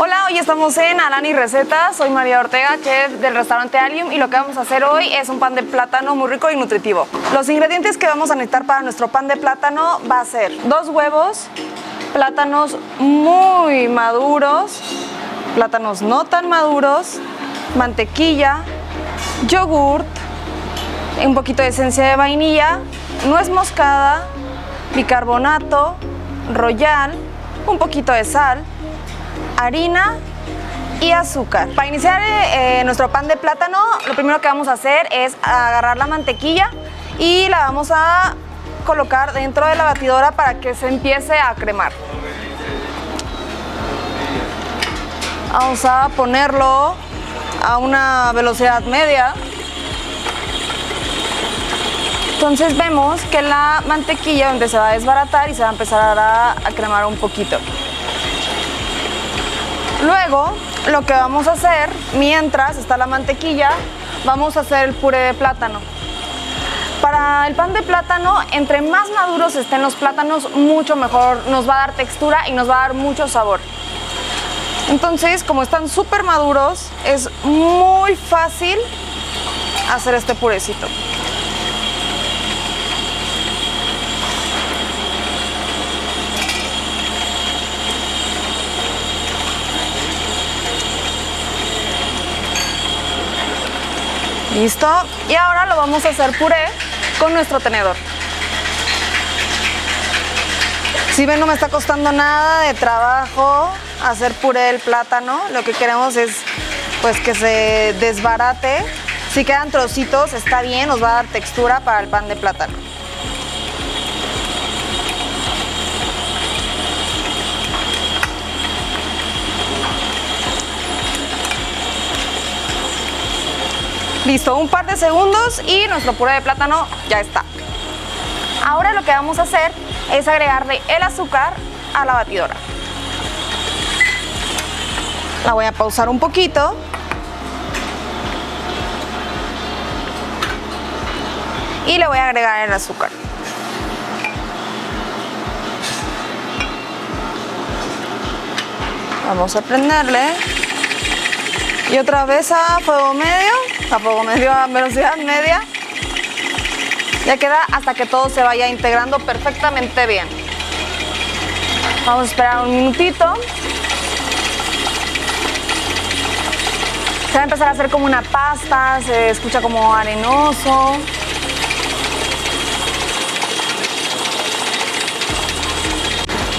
Hola, hoy estamos en Alannie Recetas, soy María Ortega, chef del restaurante Allium, y lo que vamos a hacer hoy es un pan de plátano muy rico y nutritivo. Los ingredientes que vamos a necesitar para nuestro pan de plátano va a ser 2 huevos, plátanos muy maduros, plátanos no tan maduros, mantequilla, yogurt, un poquito de esencia de vainilla, nuez moscada, bicarbonato, royal, un poquito de sal, harina y azúcar. Para iniciar nuestro pan de plátano, lo primero que vamos a hacer es agarrar la mantequilla y la vamos a colocar dentro de la batidora para que se empiece a cremar. Vamos a ponerlo a una velocidad media. Entonces vemos que la mantequilla donde se va a desbaratar y se va a empezar a cremar un poquito. Luego, lo que vamos a hacer, mientras está la mantequilla, vamos a hacer el puré de plátano. Para el pan de plátano, entre más maduros estén los plátanos, mucho mejor nos va a dar textura y nos va a dar mucho sabor. Entonces, como están súper maduros, es muy fácil hacer este purecito. Listo, y ahora lo vamos a hacer puré con nuestro tenedor. Si ven, no me está costando nada de trabajo hacer puré del plátano. Lo que queremos es pues que se desbarate. Si quedan trocitos está bien, nos va a dar textura para el pan de plátano. Listo, un par de segundos y nuestro puré de plátano ya está. Ahora lo que vamos a hacer es agregarle el azúcar a la batidora. La voy a pausar un poquito. Y le voy a agregar el azúcar. Vamos a prenderle. Y otra vez a fuego medio. Tampoco me dio a velocidad media. Ya queda hasta que todo se vaya integrando perfectamente bien. Vamos a esperar un minutito. Se va a empezar a hacer como una pasta, se escucha como arenoso.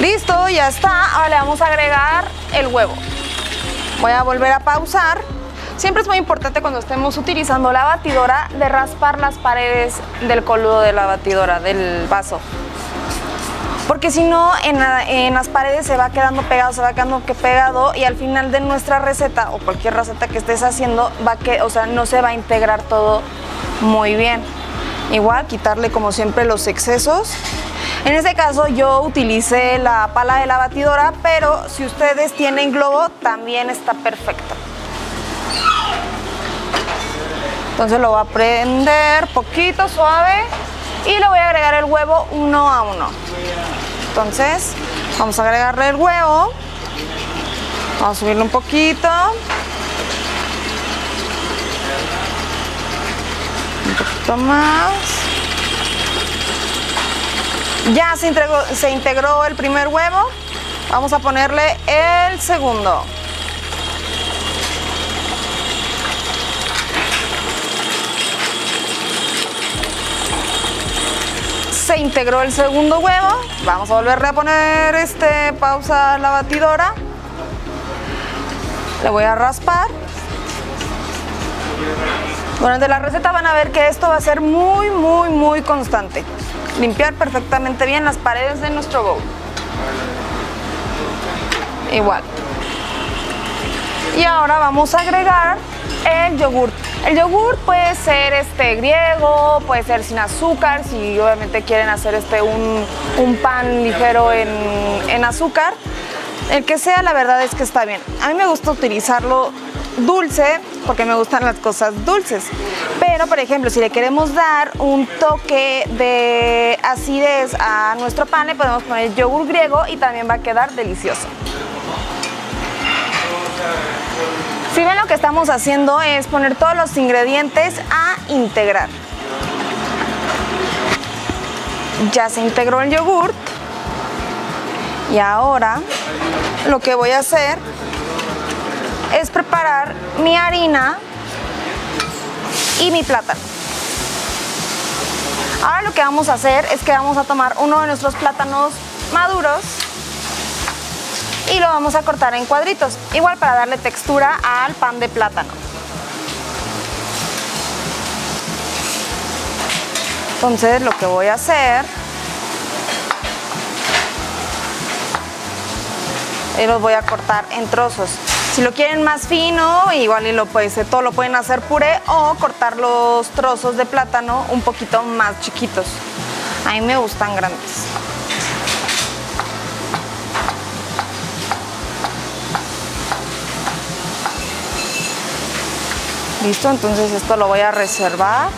Listo, ya está. Ahora le vamos a agregar el huevo. Voy a volver a pausar. Siempre es muy importante cuando estemos utilizando la batidora de raspar las paredes del coludo de la batidora, del vaso. Porque si no, en las paredes se va quedando pegado, y al final de nuestra receta o cualquier receta que estés haciendo, no se va a integrar todo muy bien. Igual, quitarle como siempre los excesos. En este caso yo utilicé la pala de la batidora, pero si ustedes tienen globo también está perfecto. Entonces lo voy a prender poquito, suave, y le voy a agregar el huevo 1 a 1. Entonces vamos a agregarle el huevo, vamos a subirlo un poquito, un poquito más. Ya se integró el primer huevo, vamos a ponerle el segundo. Se integró el segundo huevo, vamos a volverle a poner pausa a la batidora, le voy a raspar. Durante la receta van a ver que esto va a ser muy constante, limpiar perfectamente bien las paredes de nuestro bowl. Igual. Y ahora vamos a agregar el yogurt. El yogur puede ser griego, puede ser sin azúcar, si obviamente quieren hacer un pan ligero en azúcar. El que sea, la verdad es que está bien. A mí me gusta utilizarlo dulce porque me gustan las cosas dulces. Pero, por ejemplo, si le queremos dar un toque de acidez a nuestro pan, le podemos poner yogur griego y también va a quedar delicioso. Si ven, lo que estamos haciendo es poner todos los ingredientes a integrar. Ya se integró el yogurt. Y ahora lo que voy a hacer es preparar mi harina y mi plátano. Ahora lo que vamos a hacer es que vamos a tomar uno de nuestros plátanos maduros y lo vamos a cortar en cuadritos, igual para darle textura al pan de plátano. Entonces lo que voy a hacer y los voy a cortar en trozos. Si lo quieren más fino, igual y todo lo pueden hacer puré o cortar los trozos de plátano un poquito más chiquitos. A mí me gustan grandes. Listo, entonces esto lo voy a reservar.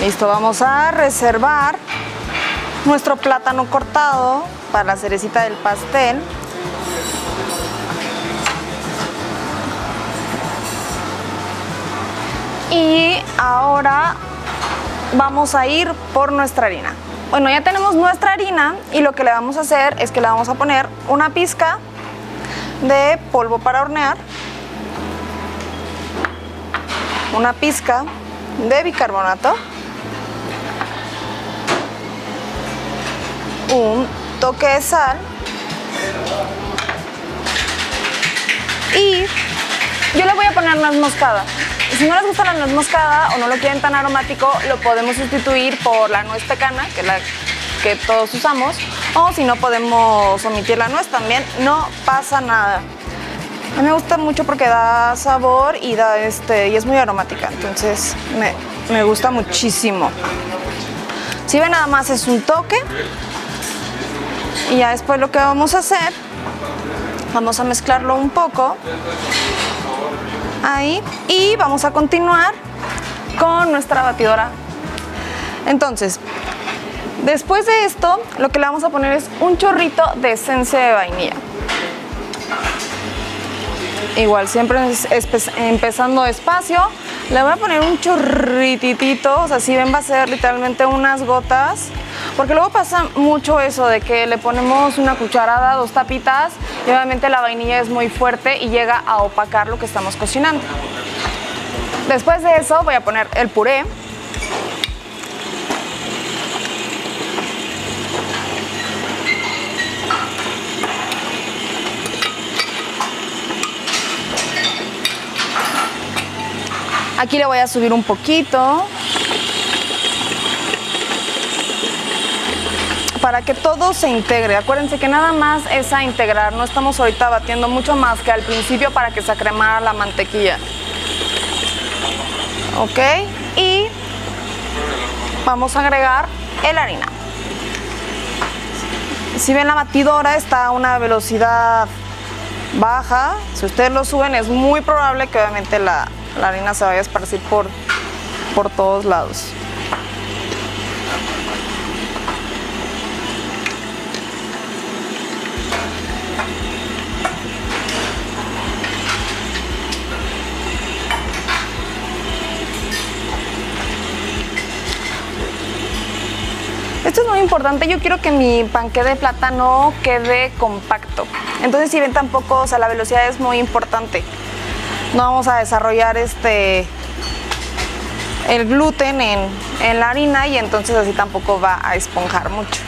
Listo, vamos a reservar nuestro plátano cortado para la cerecita del pastel. Y ahora vamos a ir por nuestra harina. Bueno, ya tenemos nuestra harina y lo que le vamos a hacer es que le vamos a poner una pizca de polvo para hornear, una pizca de bicarbonato, un toque de sal y yo le voy a poner nuez moscada. Si no les gusta la nuez moscada o no lo quieren tan aromático, lo podemos sustituir por la nuez pecana, que es la que todos usamos, o si no podemos omitir la nuez también, no pasa nada. A mí me gusta mucho porque da sabor y y es muy aromática, entonces me gusta muchísimo. Si ven, nada más es un toque. Y ya después lo que vamos a hacer, vamos a mezclarlo un poco, ahí, y vamos a continuar con nuestra batidora. Entonces, después de esto, lo que le vamos a poner es un chorrito de esencia de vainilla. Igual, siempre empezando despacio, le voy a poner un chorrititito, o sea, si ven va a ser literalmente unas gotas. Porque luego pasa mucho eso de que le ponemos una cucharada, dos tapitas, y obviamente la vainilla es muy fuerte y llega a opacar lo que estamos cocinando. Después de eso voy a poner el puré. Aquí le voy a subir un poquito, para que todo se integre. Acuérdense que nada más es a integrar, no estamos ahorita batiendo mucho más que al principio para que se acremara la mantequilla. Ok, y vamos a agregar la harina. Si ven, la batidora está a una velocidad baja, si ustedes lo suben es muy probable que obviamente la harina se vaya a esparcir por todos lados. Esto es muy importante, yo quiero que mi panqué de plátano quede compacto. Entonces, si ven, tampoco, o sea, la velocidad es muy importante. No vamos a desarrollar el gluten en la harina y entonces así tampoco va a esponjar mucho.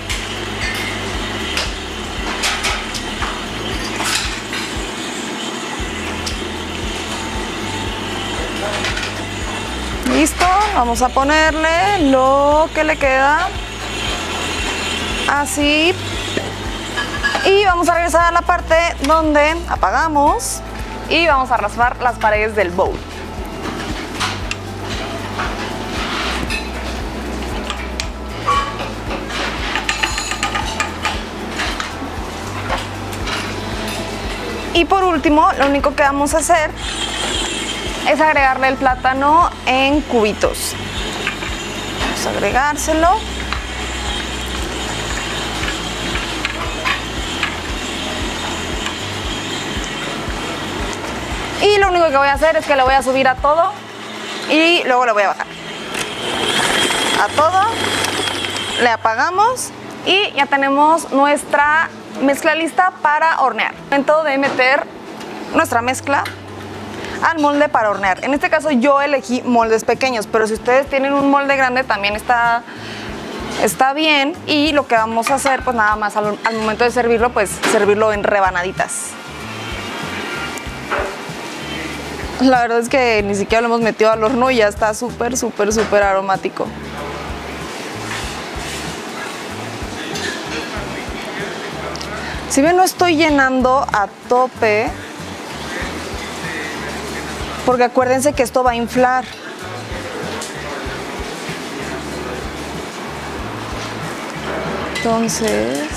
Listo, vamos a ponerle lo que le queda. Así. Y vamos a regresar a la parte donde apagamos y vamos a raspar las paredes del bowl. Y por último, lo único que vamos a hacer es agregarle el plátano en cubitos. Vamos a agregárselo. Y lo único que voy a hacer es que lo voy a subir a todo y luego lo voy a bajar. A todo, le apagamos y ya tenemos nuestra mezcla lista para hornear. Momento de meter nuestra mezcla al molde para hornear. En este caso yo elegí moldes pequeños, pero si ustedes tienen un molde grande también está bien. Y lo que vamos a hacer, pues nada más al momento de servirlo, pues servirlo en rebanaditas. La verdad es que ni siquiera lo hemos metido al horno y ya está súper aromático. Si bien no estoy llenando a tope, porque acuérdense que esto va a inflar. Entonces...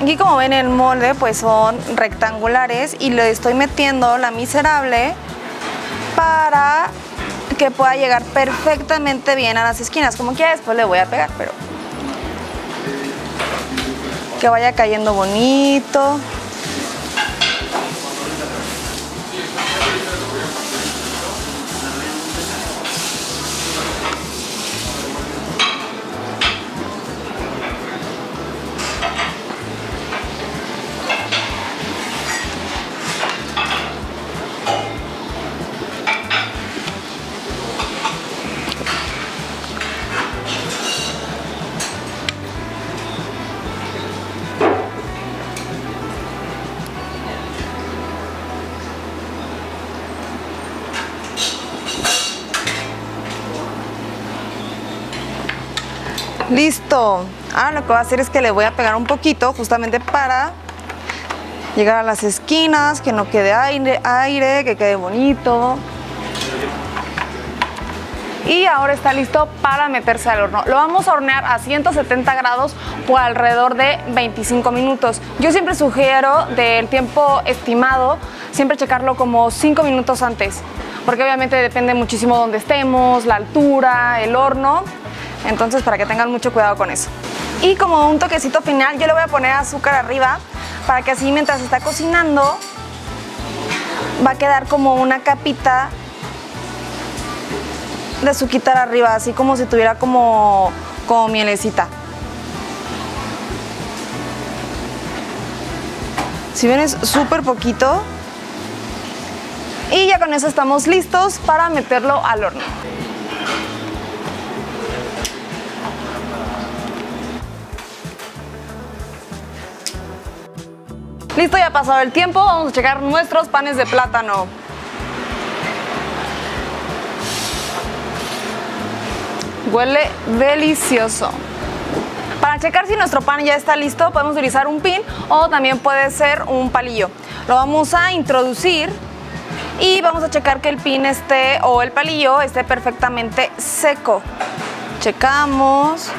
Aquí, como ven, el molde pues son rectangulares y le estoy metiendo la miserable para que pueda llegar perfectamente bien a las esquinas. Como que después le voy a pegar, pero que vaya cayendo bonito. Listo, ahora lo que voy a hacer es que le voy a pegar un poquito justamente para llegar a las esquinas, que no quede aire, que quede bonito. Y ahora está listo para meterse al horno. Lo vamos a hornear a 170 grados por alrededor de 25 minutos. Yo siempre sugiero del tiempo estimado, siempre checarlo como 5 minutos antes, porque obviamente depende muchísimo de dónde estemos, la altura, el horno. Entonces, para que tengan mucho cuidado con eso. Y como un toquecito final, yo le voy a poner azúcar arriba para que así, mientras está cocinando, va a quedar como una capita de azuquitar arriba, así como si tuviera como mielecita. Si ven, es súper poquito. Y ya con eso estamos listos para meterlo al horno. Listo, ya ha pasado el tiempo, vamos a checar nuestros panes de plátano. Huele delicioso. Para checar si nuestro pan ya está listo, podemos utilizar un pin o también puede ser un palillo. Lo vamos a introducir y vamos a checar que el pin o el palillo esté perfectamente seco. Checamos,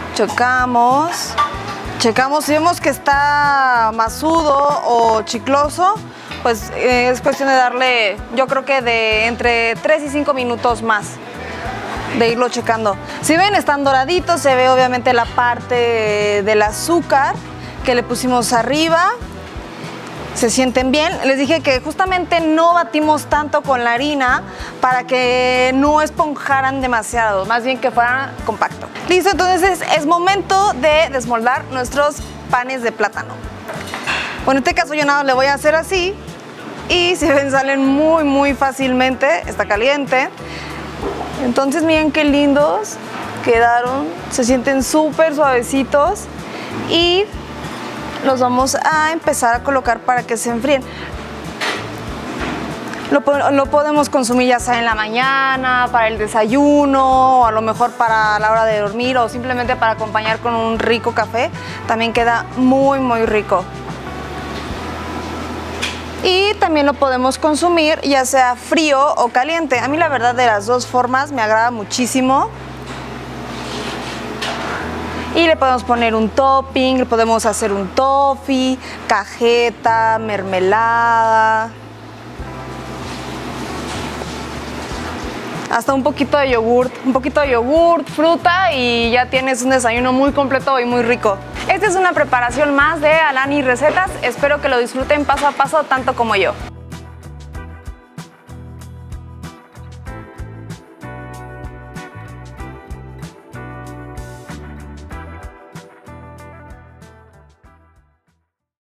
si vemos que está masudo o chicloso, pues es cuestión de darle, yo creo que de entre 3 y 5 minutos más de irlo checando. Si ven, están doraditos, se ve obviamente la parte del azúcar que le pusimos arriba, se sienten bien. Les dije que justamente no batimos tanto con la harina para que no esponjaran demasiado, más bien que fueran compactos. Listo, entonces es momento de desmoldar nuestros panes de plátano. Bueno, en este caso yo nada, le voy a hacer así y si ven, salen muy fácilmente, está caliente. Entonces miren qué lindos quedaron, se sienten súper suavecitos y los vamos a empezar a colocar para que se enfríen. Lo podemos consumir ya sea en la mañana, para el desayuno, o a lo mejor para la hora de dormir, o simplemente para acompañar con un rico café. También queda muy, muy rico. Y también lo podemos consumir ya sea frío o caliente. A mí la verdad de las dos formas me agrada muchísimo. Y le podemos poner un topping, le podemos hacer un toffee, cajeta, mermelada. Hasta un poquito de yogurt, fruta y ya tienes un desayuno muy completo y muy rico. Esta es una preparación más de Alannie Recetas, espero que lo disfruten paso a paso tanto como yo.